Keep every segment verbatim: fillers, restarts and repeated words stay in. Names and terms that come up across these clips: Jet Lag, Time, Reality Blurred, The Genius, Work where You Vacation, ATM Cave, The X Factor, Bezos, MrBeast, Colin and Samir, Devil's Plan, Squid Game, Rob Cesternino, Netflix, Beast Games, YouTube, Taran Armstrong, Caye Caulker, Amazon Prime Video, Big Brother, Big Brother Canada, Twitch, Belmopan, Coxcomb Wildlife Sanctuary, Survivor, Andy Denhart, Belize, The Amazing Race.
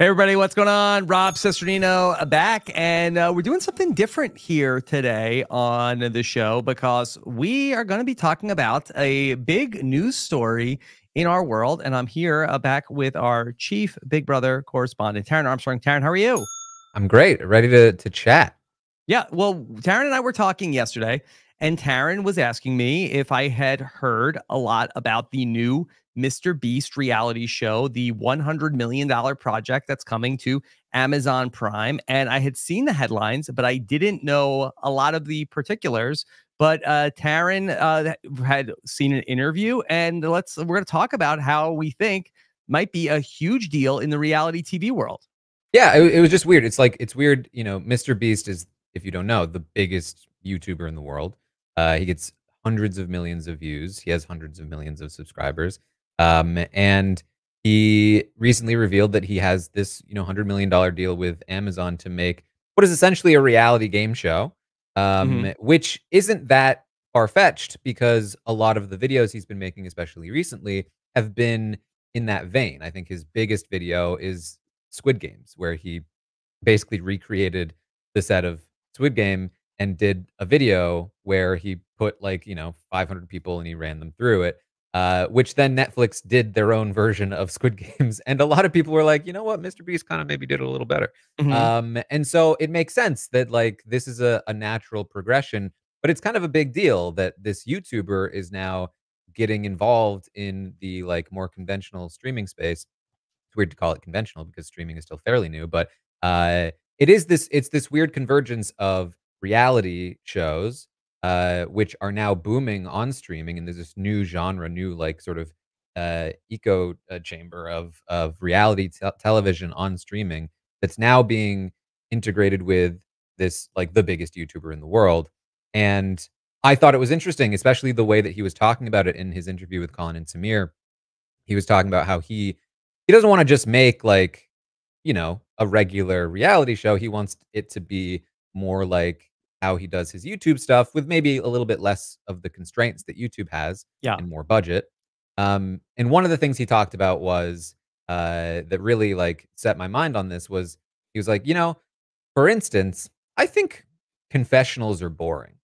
Hey everybody, what's going on? Rob Cesternino back, and uh, we're doing something different here today on the show because we are going to be talking about a big news story in our world, and I'm here uh, back with our chief Big Brother correspondent, Taran Armstrong. Taran, how are you? I'm great. Ready to, to chat. Yeah, well, Taran and I were talking yesterday, and Taran was asking me if I had heard a lot about the new MrBeast reality show, the one hundred million dollar project that's coming to Amazon Prime. And I had seen the headlines, but I didn't know a lot of the particulars. But uh, Taran uh, had seen an interview, and let's we're going to talk about how we think might be a huge deal in the reality T V world. Yeah, it, it was just weird. It's like it's weird. You know, MrBeast is, if you don't know, the biggest YouTuber in the world. Uh, he gets hundreds of millions of views. He has hundreds of millions of subscribers. Um, and he recently revealed that he has this, you know, one hundred million dollar deal with Amazon to make what is essentially a reality game show, um, mm-hmm. which isn't that far-fetched because a lot of the videos he's been making, especially recently, have been in that vein. I think his biggest video is Squid Games, where he basically recreated the set of Squid Game and did a video where he put like, you know, five hundred people and he ran them through it. Uh, which then Netflix did their own version of Squid Games. And a lot of people were like, you know what, MrBeast kind of maybe did it a little better. Mm-hmm. um, and so it makes sense that like this is a, a natural progression, but it's kind of a big deal that this YouTuber is now getting involved in the like more conventional streaming space. It's weird to call it conventional because streaming is still fairly new, but uh, it is this, it's this weird convergence of reality shows Uh, which are now booming on streaming, and there's this new genre, new like sort of uh, echo uh, chamber of of reality te television on streaming that's now being integrated with this like the biggest YouTuber in the world. And I thought it was interesting, especially the way that he was talking about it in his interview with Colin and Samir. He was talking about how he he doesn't want to just make like, you know, a regular reality show. He wants it to be more like how he does his YouTube stuff with maybe a little bit less of the constraints that YouTube has, yeah, and more budget. Um, and one of the things he talked about was uh, that really like set my mind on this was he was like, you know, for instance, I think confessionals are boring.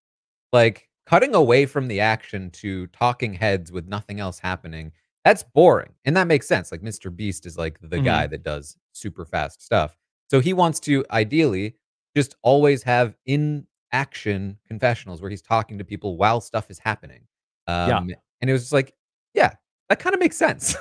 Like cutting away from the action to talking heads with nothing else happening, that's boring. And that makes sense. Like MrBeast is like the mm-hmm. guy that does super fast stuff. So he wants to ideally just always have in action confessionals where he's talking to people while stuff is happening. Um, yeah. And it was just like, yeah, that kind of makes sense.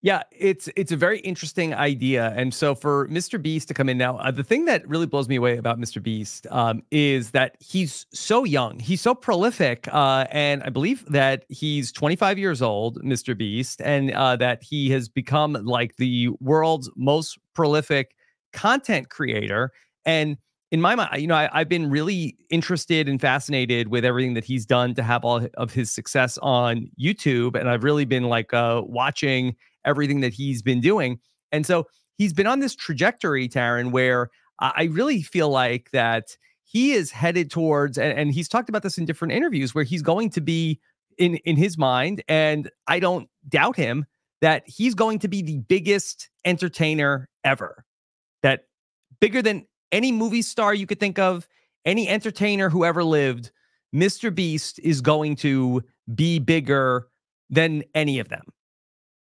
Yeah, it's it's a very interesting idea. And so for MrBeast to come in now, uh, the thing that really blows me away about MrBeast um, is that he's so young. He's so prolific. Uh, and I believe that he's twenty-five years old, MrBeast, and uh, that he has become like the world's most prolific content creator. And in my mind, you know, I, I've been really interested and fascinated with everything that he's done to have all of his success on YouTube. And I've really been like uh, watching everything that he's been doing. And so he's been on this trajectory, Taran, where I really feel like that he is headed towards, and, and he's talked about this in different interviews, where he's going to be in, in his mind, and I don't doubt him, that he's going to be the biggest entertainer ever. That bigger than any movie star you could think of, any entertainer who ever lived, MrBeast is going to be bigger than any of them.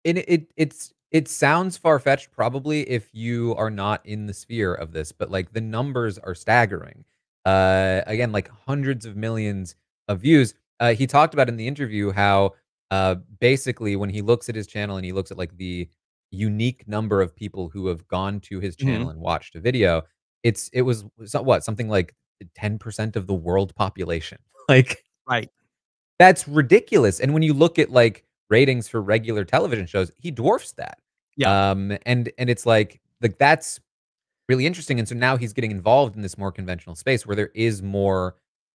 It it it's it sounds far-fetched probably if you are not in the sphere of this, but like the numbers are staggering. Uh, again, like hundreds of millions of views. Uh, he talked about in the interview how uh, basically when he looks at his channel and he looks at like the unique number of people who have gone to his channel mm-hmm. and watched a video, It's it was what something like ten percent of the world population. Like, right. That's ridiculous. And when you look at like ratings for regular television shows, he dwarfs that. Yeah. Um, and and it's like like that's really interesting. And so now he's getting involved in this more conventional space where there is more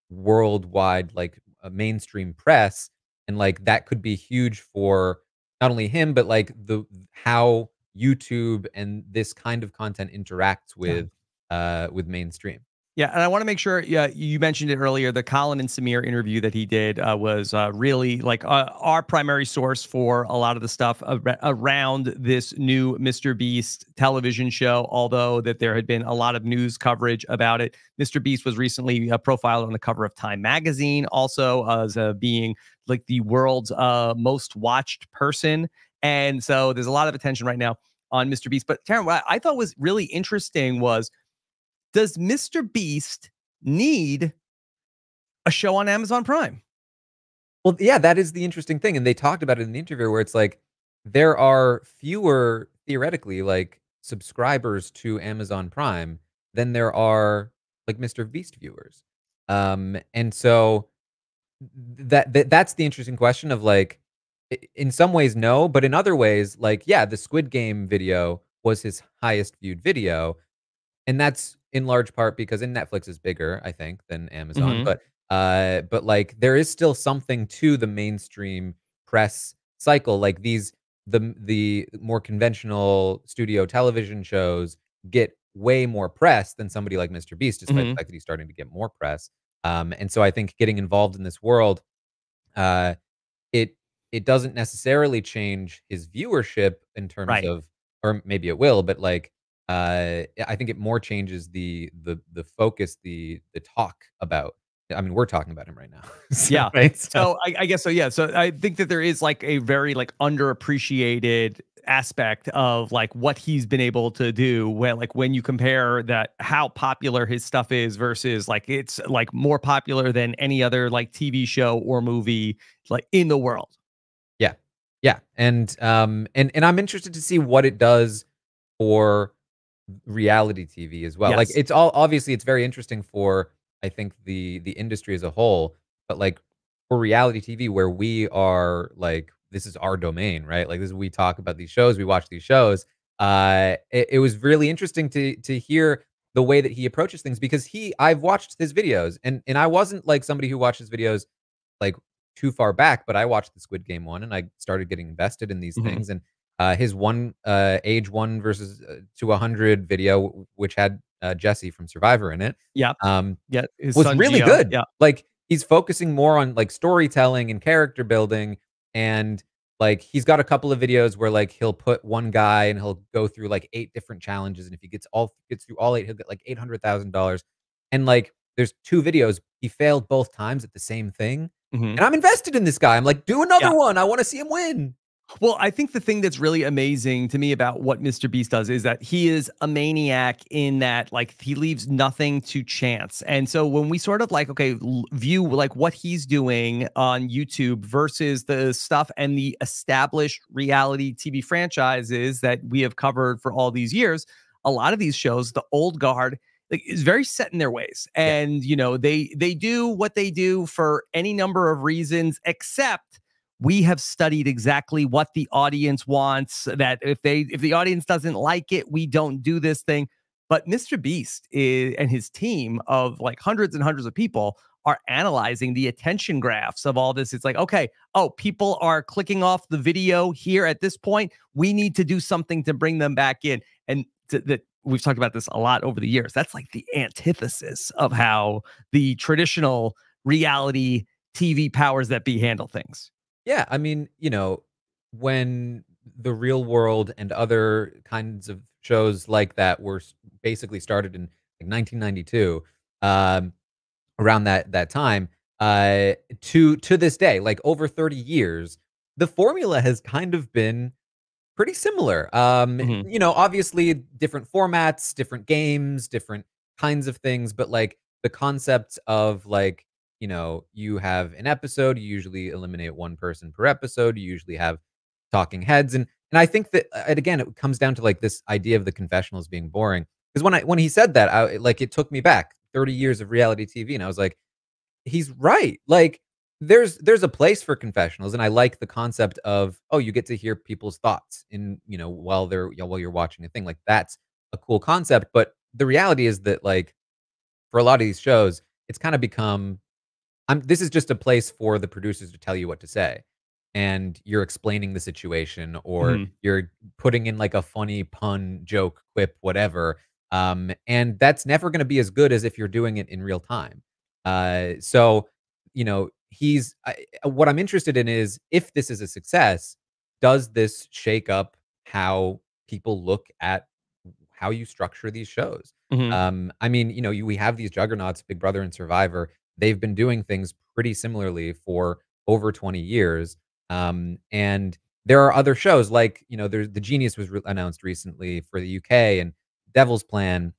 worldwide like a mainstream press, and like that could be huge for not only him but like the how YouTube and this kind of content interacts with. Yeah. Uh, with mainstream. Yeah, and I want to make sure, yeah, you mentioned it earlier, the Colin and Samir interview that he did uh, was uh, really like uh, our primary source for a lot of the stuff ar around this new MrBeast television show, although that there had been a lot of news coverage about it. MrBeast was recently uh, profiled on the cover of Time magazine, also uh, as uh, being like the world's uh, most watched person. And so there's a lot of attention right now on MrBeast. But Taran, what I thought was really interesting was, does MrBeast need a show on Amazon Prime? Well, yeah, that is the interesting thing. And they talked about it in the interview where it's like, there are fewer, theoretically, like subscribers to Amazon Prime than there are like MrBeast viewers. Um, and so that, that that's the interesting question of like, in some ways, no, but in other ways, like, yeah, the Squid Game video was his highest viewed video. And that's in large part because in Netflix is bigger, I think, than Amazon. Mm-hmm. But uh, but like there is still something to the mainstream press cycle. Like these, the the more conventional studio television shows get way more press than somebody like MrBeast, despite mm-hmm. the fact that he's starting to get more press. Um, and so I think getting involved in this world, uh, it it doesn't necessarily change his viewership in terms right. of, or maybe it will, but like, Uh, I think it more changes the the the focus, the the talk about. I mean, we're talking about him right now. So, yeah. Right? So, so I, I guess so. Yeah. So I think that there is like a very like underappreciated aspect of like what he's been able to do when like when you compare that how popular his stuff is versus like it's like more popular than any other like T V show or movie like in the world. Yeah. Yeah. And um and and I'm interested to see what it does for reality T V as well. Yes. Like it's all obviously it's very interesting for I think the the industry as a whole, but like for reality T V where we are like this is our domain, right? Like this is, we talk about these shows, we watch these shows. Uh, it, it was really interesting to to hear the way that he approaches things because he I've watched his videos and and I wasn't like somebody who watched his videos like too far back, but I watched the Squid Game one and I started getting invested in these mm-hmm. things and. Uh, his one uh, age one versus uh, to a hundred video, which had uh, Jesse from Survivor in it, yeah, um, yeah, his was son really Gio. Good. Yeah, like he's focusing more on like storytelling and character building, and like he's got a couple of videos where like he'll put one guy and he'll go through like eight different challenges, and if he gets all gets through all eight, he'll get like eight hundred thousand dollars. And like there's two videos he failed both times at the same thing, mm-hmm. and I'm invested in this guy. I'm like, do another yeah. one. I want to see him win. Well, I think the thing that's really amazing to me about what MrBeast does is that he is a maniac in that, like, he leaves nothing to chance. And so when we sort of like, okay, view like what he's doing on YouTube versus the stuff and the established reality T V franchises that we have covered for all these years, a lot of these shows, the old guard, like, is very set in their ways. And, yeah. you know, they they do what they do for any number of reasons, except we have studied exactly what the audience wants, that if they if the audience doesn't like it, we don't do this thing. But MrBeast is, and his team of like hundreds and hundreds of people are analyzing the attention graphs of all this. It's like, okay, oh, people are clicking off the video here at this point. We need to do something to bring them back in. And that we've talked about this a lot over the years. That's like the antithesis of how the traditional reality T V powers that be handle things. Yeah, I mean, you know, when The Real World and other kinds of shows like that were basically started in like nineteen ninety-two, um, around that that time, uh, to to this day, like over thirty years, the formula has kind of been pretty similar. Um, mm-hmm. You know, obviously different formats, different games, different kinds of things, but like the concepts of like, you know, you have an episode, you usually eliminate one person per episode, you usually have talking heads. And and I think that, and again, it comes down to like this idea of the confessionals being boring. Because when I when he said that, I like it took me back thirty years of reality T V. And I was like, he's right. Like there's there's a place for confessionals. And I like the concept of, oh, you get to hear people's thoughts in, you know, while they're you know, while you're watching a thing. Like that's a cool concept. But the reality is that like for a lot of these shows, it's kind of become I'm, this is just a place for the producers to tell you what to say, and you're explaining the situation, or mm-hmm. you're putting in like a funny pun, joke, quip, whatever, Um, and that's never going to be as good as if you're doing it in real time. Uh, so, you know, he's, I, what I'm interested in is, if this is a success, does this shake up how people look at how you structure these shows? Mm-hmm. Um, I mean, you know, you, we have these juggernauts, Big Brother and Survivor. They've been doing things pretty similarly for over twenty years. Um, and there are other shows like, you know, there's The Genius was re announced recently for the U K, and Devil's Plan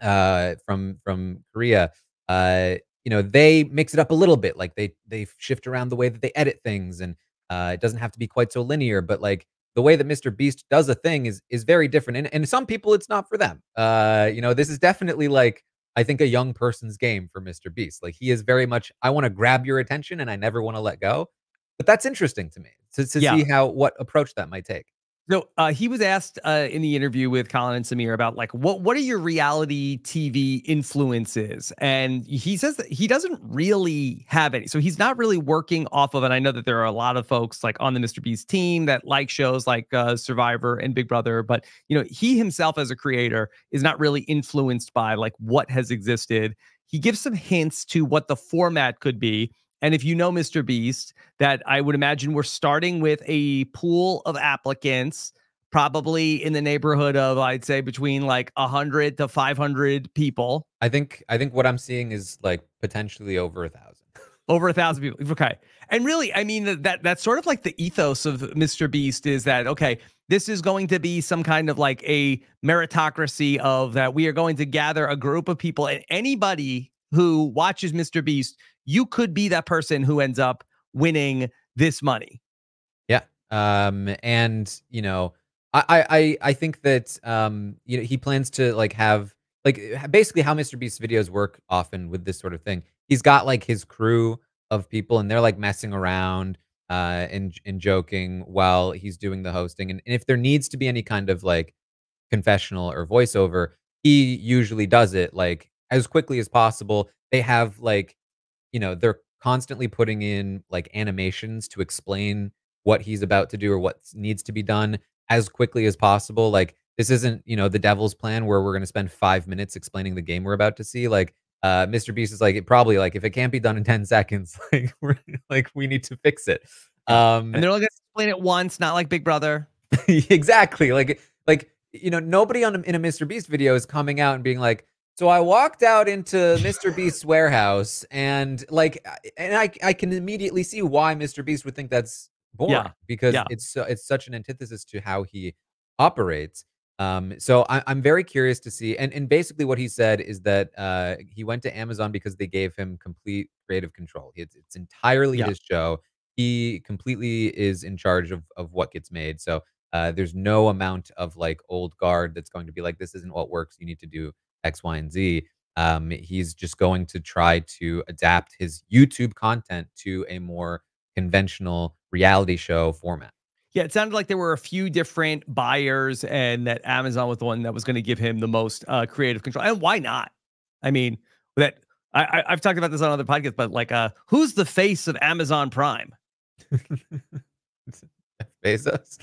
uh, from from Korea. Uh, you know, they mix it up a little bit. Like they they shift around the way that they edit things, and uh, it doesn't have to be quite so linear. But like the way that MrBeast does a thing is is very different. And and some people, it's not for them. Uh, you know, this is definitely like, I think, a young person's game for MrBeast. Like, he is very much, I want to grab your attention and I never want to let go. But that's interesting to me to, to yeah. see how what approach that might take. No, uh, he was asked uh, in the interview with Colin and Samir about, like, what what are your reality T V influences? And he says that he doesn't really have any. So he's not really working off of, and I know that there are a lot of folks like on the MrBeast team that like shows like uh, Survivor and Big Brother. But, you know, he himself as a creator is not really influenced by like what has existed. He gives some hints to what the format could be. And if you know MrBeast, that I would imagine we're starting with a pool of applicants, probably in the neighborhood of, I'd say, between like one hundred to five hundred people. I think I think what I'm seeing is like potentially over a thousand. Over a thousand people. Okay. And really, I mean, that that's sort of like the ethos of MrBeast is that, okay, this is going to be some kind of like a meritocracy of that we are going to gather a group of people, and anybody who watches MrBeast, you could be that person who ends up winning this money. Yeah. Um, and, you know, I, I, I think that, um, you know, he plans to like have like basically how MrBeast's videos work often with this sort of thing. He's got like his crew of people, and they're like messing around, uh, and, and joking while he's doing the hosting. And, and if there needs to be any kind of like confessional or voiceover, he usually does it like as quickly as possible. They have like, you know, they're constantly putting in like animations to explain what he's about to do or what needs to be done as quickly as possible. Like, this isn't, you know, the Devil's Plan where we're going to spend five minutes explaining the game we're about to see. Like, uh, MrBeast is like, it probably like, if it can't be done in ten seconds, like, we're like, we need to fix it. Um, and they're only going to explain it once, not like Big Brother. Exactly. Like, like, you know, nobody on a, in a MrBeast video is coming out and being like, so I walked out into MrBeast's warehouse, and like, and I, I can immediately see why MrBeast would think that's boring, yeah, because yeah. it's so, it's such an antithesis to how he operates. Um, so I, I'm very curious to see. And and basically what he said is that uh, he went to Amazon because they gave him complete creative control. It's it's entirely yeah. his show. He completely is in charge of of what gets made. So uh, there's no amount of like old guard that's going to be like, this isn't what works, you need to do X, Y, and Z. Um, he's just going to try to adapt his YouTube content to a more conventional reality show format. Yeah, it sounded like there were a few different buyers, and that Amazon was the one that was going to give him the most uh, creative control. And why not? I mean, that I, I've talked about this on other podcasts, but like, uh, who's the face of Amazon Prime? Bezos.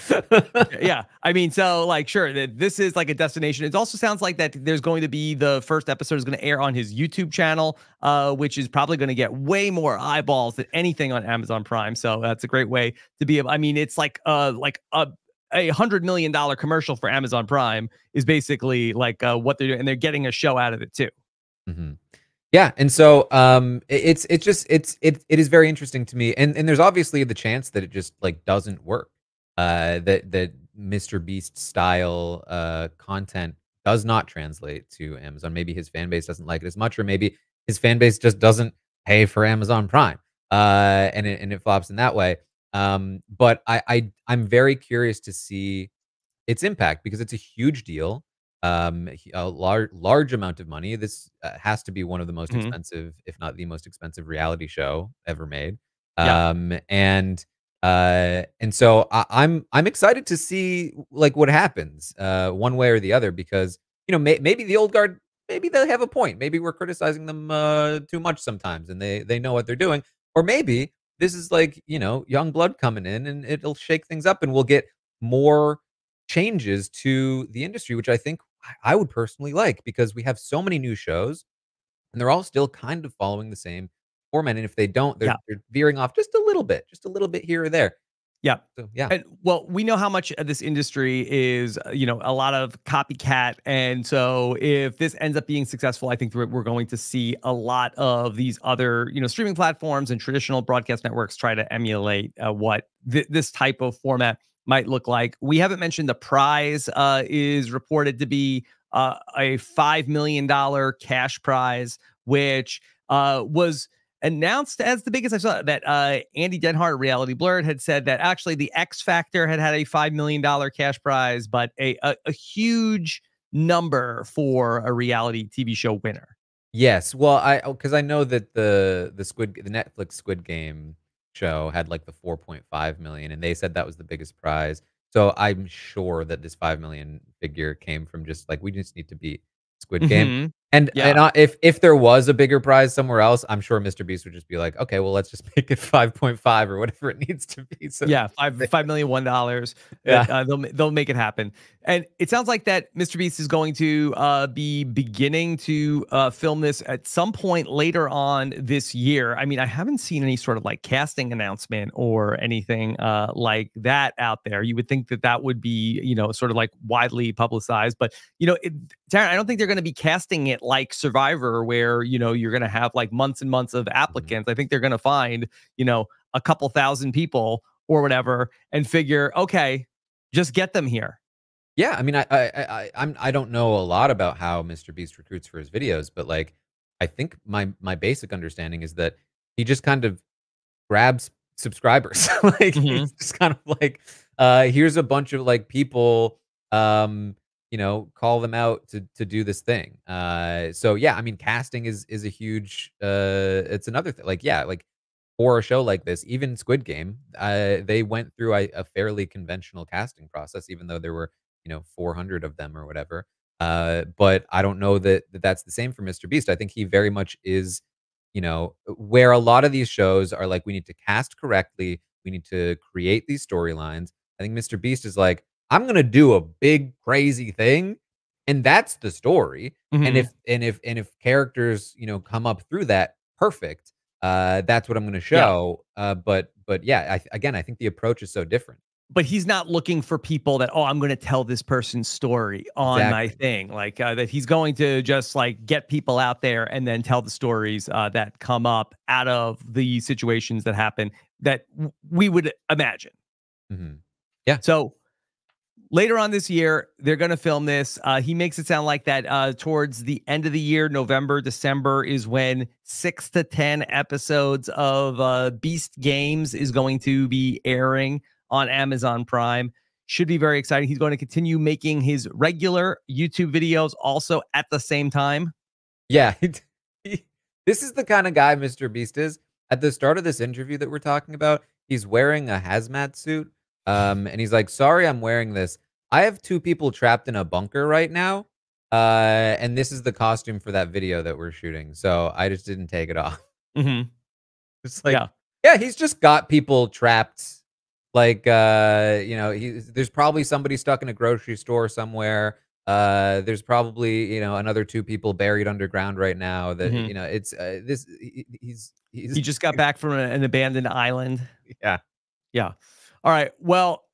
Yeah, I mean, so like, sure, that this is like a destination. It also sounds like that there's going to be, the first episode is going to air on his YouTube channel, uh, which is probably going to get way more eyeballs than anything on Amazon Prime. So that's a great way to be. I mean, it's like uh, like a a hundred million dollar commercial for Amazon Prime is basically like uh, what they're doing, and they're getting a show out of it too. Mm-hmm. Yeah, and so um, it's it's just it's it it is very interesting to me, and and there's obviously the chance that it just like doesn't work. Uh, that that MrBeast style uh, content does not translate to Amazon. Maybe his fan base doesn't like it as much, or maybe his fan base just doesn't pay for Amazon Prime, uh, and it, and it flops in that way. Um, but I, I I'm very curious to see its impact, because it's a huge deal, um, a large large amount of money. This uh, has to be one of the most mm-hmm. expensive, if not the most expensive, reality show ever made. Um, yeah. and. Uh, and so I, I'm I'm excited to see like what happens uh, one way or the other, because, you know, may, maybe the old guard, maybe they have a point. Maybe we're criticizing them uh, too much sometimes, and they they know what they're doing. Or maybe this is like, you know, young blood coming in, and it'll shake things up, and we'll get more changes to the industry, which I think I would personally like, because we have so many new shows and they're all still kind of following the same format. And if they don't, they're, yeah. they're veering off just a little bit, just a little bit here or there. Yeah. So, yeah. And, well, we know how much of this industry is, you know, a lot of copycat. And so if this ends up being successful, I think we're going to see a lot of these other, you know, streaming platforms and traditional broadcast networks try to emulate uh, what th this type of format might look like. We haven't mentioned the prize uh, is reported to be uh, a five million dollar cash prize, which uh, was announced as the biggest. I saw that uh, Andy Denhart, Reality Blurred, had said that actually the X Factor had had a five million dollar cash prize, but a, a, a huge number for a reality T V show winner. Yes. Well, I, because I know that the, the Squid, the Netflix Squid Game show had like the four point five million, and they said that was the biggest prize. So I'm sure that this five million figure came from just like, we just need to beat Squid Game. Mm-hmm. And, yeah. and I, if, if there was a bigger prize somewhere else, I'm sure MrBeast would just be like, okay, well, let's just make it five point five or whatever it needs to be. So yeah. Five, five million, one dollars. Yeah. Uh, they'll, they'll make it happen. And it sounds like that MrBeast is going to uh, be beginning to uh, film this at some point later on this year. I mean, I haven't seen any sort of like casting announcement or anything uh, like that out there. You would think that that would be, you know, sort of like widely publicized, but you know, it, Taran, I don't think they're going to be casting it like Survivor, where, you know, you're going to have like months and months of applicants. I think they're going to find, you know, a couple thousand people or whatever and figure, okay, just get them here. Yeah. I mean, I, I, I, I'm, I don't know a lot about how MrBeast recruits for his videos, but like, I think my, my basic understanding is that he just kind of grabs subscribers. Like mm-hmm. he's just kind of like, uh, here's a bunch of like people, um, you know, call them out to, to do this thing. Uh, so yeah, I mean, casting is, is a huge, uh, it's another thing. Like, yeah, like for a show like this, even Squid Game, uh, they went through a, a fairly conventional casting process, even though there were, you know, four hundred of them or whatever. Uh, but I don't know that, that that's the same for MrBeast. I think he very much is, you know, where a lot of these shows are like, we need to cast correctly. We need to create these storylines. I think MrBeast is like, I'm going to do a big crazy thing, and that's the story. Mm-hmm. And if, and if, and if characters, you know, come up through that, perfect. Uh, that's what I'm going to show. Yeah. Uh, but, but yeah, I, again, I think the approach is so different. But he's not looking for people that, oh, I'm going to tell this person's story on exactly. my thing. Like uh, that he's going to just like get people out there and then tell the stories uh, that come up out of the situations that happen that we would imagine. Mm-hmm. Yeah. So, later on this year, they're going to film this. Uh, he makes it sound like that uh, towards the end of the year, November, December, is when six to ten episodes of uh, Beast Games is going to be airing on Amazon Prime. Should be very exciting. He's going to continue making his regular YouTube videos also at the same time. Yeah. This is the kind of guy MrBeast is. At the start of this interview that we're talking about, he's wearing a hazmat suit. Um, and he's like, sorry, I'm wearing this. I have two people trapped in a bunker right now. Uh, and this is the costume for that video that we're shooting. So I just didn't take it off. Mm-hmm. It's like, yeah. yeah, he's just got people trapped. Like, uh, you know, he, there's probably somebody stuck in a grocery store somewhere. Uh, there's probably, you know, another two people buried underground right now that, mm-hmm. you know, it's uh, this. He, he's, he's he just got back from a, an abandoned island. Yeah. Yeah. All right. Well,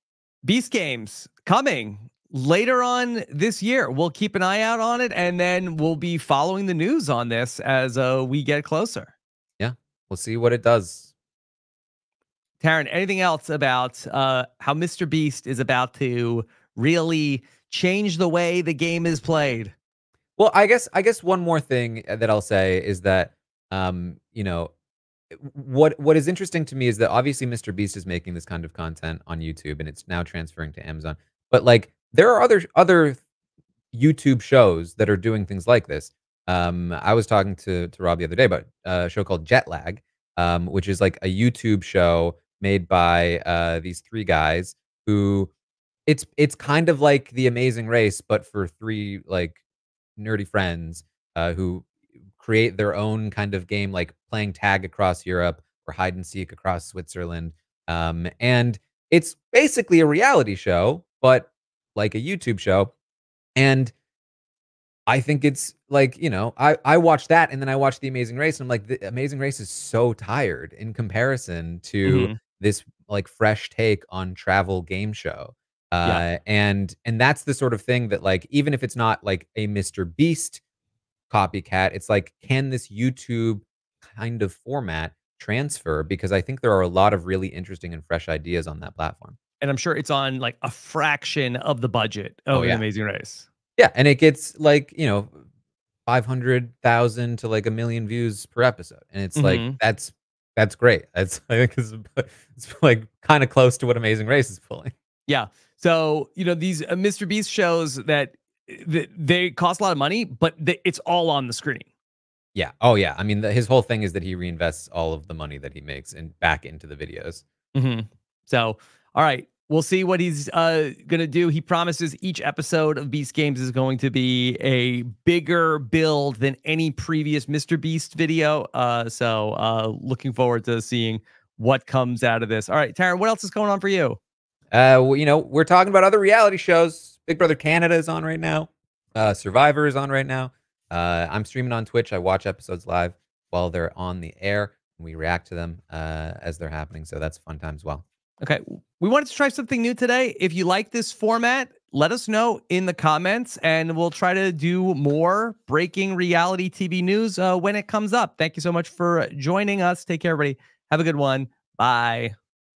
Beast Games coming later on this year. We'll keep an eye out on it, and then we'll be following the news on this as uh, we get closer. Yeah, we'll see what it does. Taran, anything else about uh, how MrBeast is about to really change the way the game is played? Well, I guess I guess one more thing that I'll say is that um, you know. What what is interesting to me is that obviously MrBeast is making this kind of content on YouTube, and it's now transferring to Amazon. But like, there are other other YouTube shows that are doing things like this. Um, I was talking to to Rob the other day about a show called Jet Lag, um, which is like a YouTube show made by uh, these three guys who it's it's kind of like The Amazing Race, but for three like nerdy friends uh, who create their own kind of game, like playing tag across Europe or hide and seek across Switzerland. Um, and it's basically a reality show, but like a YouTube show. And I think it's like, you know, I, I watched that and then I watched The Amazing Race. And I'm like, The Amazing Race is so tired in comparison to mm-hmm. this like fresh take on travel game show. Uh, yeah. And and that's the sort of thing that, like, even if it's not like a MrBeast copycat, it's like, can this YouTube kind of format transfer? Because I think there are a lot of really interesting and fresh ideas on that platform. And I'm sure it's on like a fraction of the budget of oh, yeah. The Amazing Race. Yeah, and it gets like, you know, five hundred thousand to like a million views per episode. And it's mm-hmm. like, that's that's great. That's, I think it's, it's like kind of close to what Amazing Race is pulling. Yeah. So, you know, these uh, MrBeast shows that, that they cost a lot of money, but they, it's all on the screen. Yeah. Oh, yeah. I mean, the, his whole thing is that he reinvests all of the money that he makes and back into the videos. Mm-hmm. So, all right. We'll see what he's uh, going to do. He promises each episode of Beast Games is going to be a bigger build than any previous MrBeast video. Uh, so uh, looking forward to seeing what comes out of this. All right, Taran, what else is going on for you? Uh, well, you know, we're talking about other reality shows. Big Brother Canada is on right now. Uh, Survivor is on right now. Uh, I'm streaming on Twitch. I watch episodes live while they're on the air. And we react to them uh, as they're happening. So that's a fun time as well. Okay, we wanted to try something new today. If you like this format, let us know in the comments, and we'll try to do more breaking reality T V news uh, when it comes up. Thank you so much for joining us. Take care, everybody. Have a good one. Bye.